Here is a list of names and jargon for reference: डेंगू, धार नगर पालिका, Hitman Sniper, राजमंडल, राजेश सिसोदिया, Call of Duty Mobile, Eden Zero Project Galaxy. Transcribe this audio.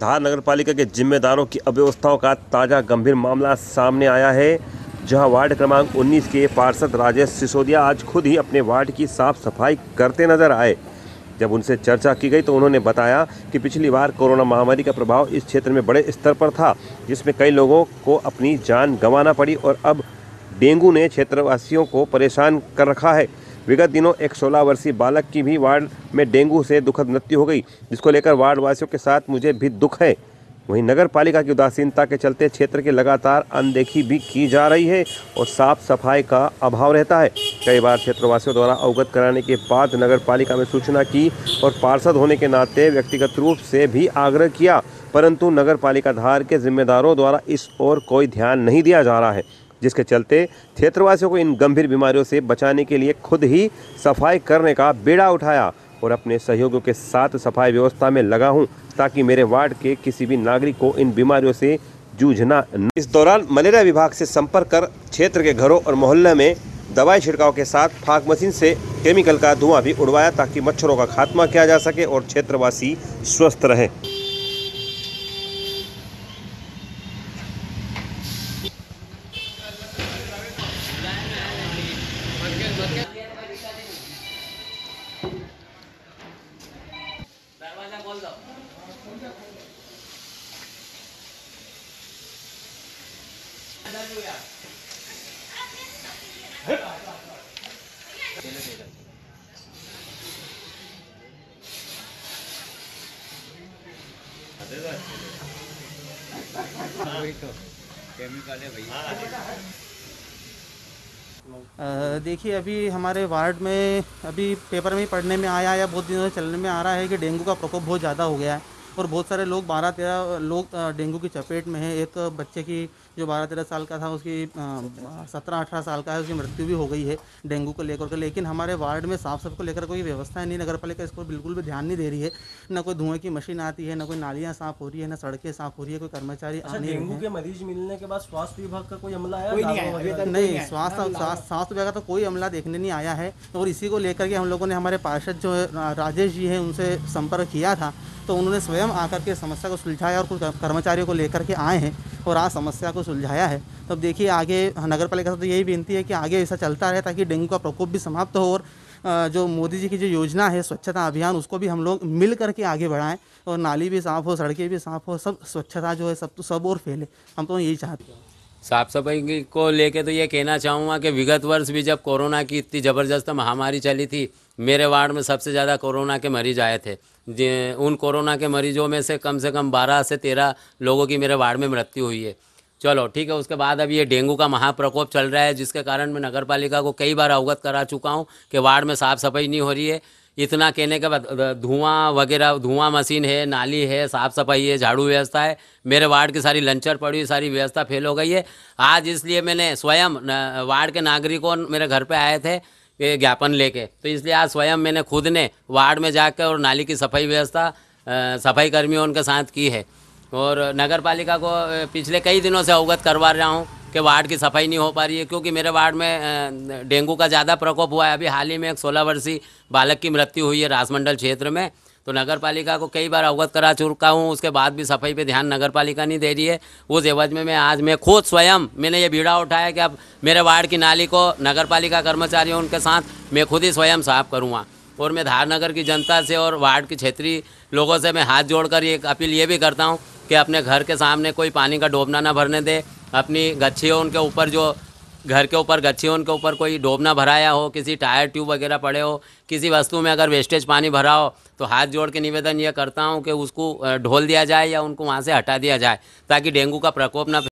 धार नगर पालिका के जिम्मेदारों की अव्यवस्थाओं का ताज़ा गंभीर मामला सामने आया है, जहां वार्ड क्रमांक 19 के पार्षद राजेश सिसोदिया आज खुद ही अपने वार्ड की साफ सफाई करते नजर आए। जब उनसे चर्चा की गई तो उन्होंने बताया कि पिछली बार कोरोना महामारी का प्रभाव इस क्षेत्र में बड़े स्तर पर था, जिसमें कई लोगों को अपनी जान गंवाना पड़ी और अब डेंगू ने क्षेत्रवासियों को परेशान कर रखा है। विगत दिनों एक 16 वर्षीय बालक की भी वार्ड में डेंगू से दुखद मृत्यु हो गई, जिसको लेकर वार्ड वासियों के साथ मुझे भी दुख है। वहीं नगर पालिका की उदासीनता के चलते क्षेत्र की लगातार अनदेखी भी की जा रही है और साफ सफाई का अभाव रहता है। कई बार क्षेत्रवासियों द्वारा अवगत कराने के बाद नगर पालिका में सूचना की और पार्षद होने के नाते व्यक्तिगत रूप से भी आग्रह किया, परंतु नगर पालिका धार के जिम्मेदारों द्वारा इस ओर कोई ध्यान नहीं दिया जा रहा है, जिसके चलते क्षेत्रवासियों को इन गंभीर बीमारियों से बचाने के लिए खुद ही सफाई करने का बेड़ा उठाया और अपने सहयोगियों के साथ सफाई व्यवस्था में लगा हूं, ताकि मेरे वार्ड के किसी भी नागरिक को इन बीमारियों से जूझना न। इस दौरान मलेरिया विभाग से संपर्क कर क्षेत्र के घरों और मोहल्ले में दवाई छिड़काव के साथ फाग मशीन से केमिकल का धुआं भी उड़वाया, ताकि मच्छरों का खात्मा किया जा सके और क्षेत्रवासी स्वस्थ रहे। दरवाजा खोल दो। केमिकल है भैया। देखिए, अभी हमारे वार्ड में अभी पेपर में पढ़ने में आया या बहुत दिनों से चलने में आ रहा है कि डेंगू का प्रकोप बहुत ज़्यादा हो गया है और बहुत सारे लोग 12-13 लोग डेंगू की चपेट में हैं। एक बच्चे की जो 12-13 साल का था, उसकी 17-18 साल का है, उसकी मृत्यु भी हो गई है डेंगू को लेकर के। लेकिन हमारे वार्ड में साफ सफाई को लेकर कोई व्यवस्था नहीं, नगर पालिका इसको बिल्कुल भी ध्यान नहीं दे रही है। ना कोई धुएँ की मशीन आती है, ना कोई नालियाँ साफ़ हो रही है, ना सड़कें साफ हो रही है, कोई कर्मचारी आ नहीं। डेंगू के मरीज मिलने के बाद स्वास्थ्य विभाग का कोई अमला आया? नहीं, स्वास्थ्य विभाग का तो कोई अमला देखने नहीं आया है। और इसी को लेकर के हम लोगों ने हमारे पार्षद जो राजेश जी हैं उनसे संपर्क किया था, तो उन्होंने स्वयं आकर के समस्या को सुलझाया और कुछ कर्मचारियों को लेकर के आए हैं और आज समस्या को सुलझाया है। तब तो देखिए, आगे नगर पालिका से तो यही विनती है कि आगे ऐसा चलता रहे, ताकि डेंगू का प्रकोप भी समाप्त हो और जो मोदी जी की जो योजना है स्वच्छता अभियान, उसको भी हम लोग मिल करके आगे बढ़ाएं और नाली भी साफ़ हो, सड़कें भी साफ़ हो, सब स्वच्छता जो है सब और फैले। हम तो यही चाहते हैं। साफ सफाई को लेके तो ये कहना चाहूँगा कि विगत वर्ष भी जब कोरोना की इतनी ज़बरदस्त महामारी चली थी, मेरे वार्ड में सबसे ज़्यादा कोरोना के मरीज आए थे। उन कोरोना के मरीजों में से कम 12 से 13 लोगों की मेरे वार्ड में मृत्यु हुई है। चलो ठीक है, उसके बाद अब ये डेंगू का महाप्रकोप चल रहा है, जिसके कारण मैं नगर पालिका को कई बार अवगत करा चुका हूँ कि वार्ड में साफ़ सफाई नहीं हो रही है। इतना कहने के बाद धुआं वगैरह, धुआं मशीन है, नाली है, साफ़ सफाई है, झाड़ू व्यवस्था है, मेरे वार्ड की सारी लंचर पड़ी, सारी व्यवस्था फेल हो गई है। आज इसलिए मैंने स्वयं वार्ड के नागरिकों मेरे घर पे आए थे ज्ञापन लेके, तो इसलिए आज स्वयं मैंने खुद ने वार्ड में जाकर और नाली की सफाई व्यवस्था सफाई कर्मियों उनके साथ की है। और नगर पालिका को पिछले कई दिनों से अवगत करवा रहा हूँ कि वार्ड की सफाई नहीं हो पा रही है, क्योंकि मेरे वार्ड में डेंगू का ज़्यादा प्रकोप हुआ है। अभी हाल ही में एक 16 वर्षीय बालक की मृत्यु हुई है राजमंडल क्षेत्र में। तो नगर पालिका को कई बार अवगत करा चुका हूँ, उसके बाद भी सफाई पे ध्यान नगर पालिका नहीं दे रही है। उस एवज में मैं खुद स्वयं मैंने ये बीड़ा उठाया कि अब मेरे वार्ड की नाली को नगर पालिका कर्मचारियों उनके साथ मैं खुद ही स्वयं साफ करूँगा। और मैं धार नगर की जनता से और वार्ड के क्षेत्रीय लोगों से मैं हाथ जोड़कर एक अपील ये भी करता हूँ कि अपने घर के सामने कोई पानी का डोबना ना भरने दे, अपनी गच्छियों उनके ऊपर जो घर के ऊपर गच्छियों उनके ऊपर कोई डोबना भराया हो, किसी टायर ट्यूब वगैरह पड़े हो, किसी वस्तु में अगर वेस्टेज पानी भरा हो, तो हाथ जोड़ के निवेदन ये करता हूँ कि उसको ढोल दिया जाए या उनको वहाँ से हटा दिया जाए, ताकि डेंगू का प्रकोप ना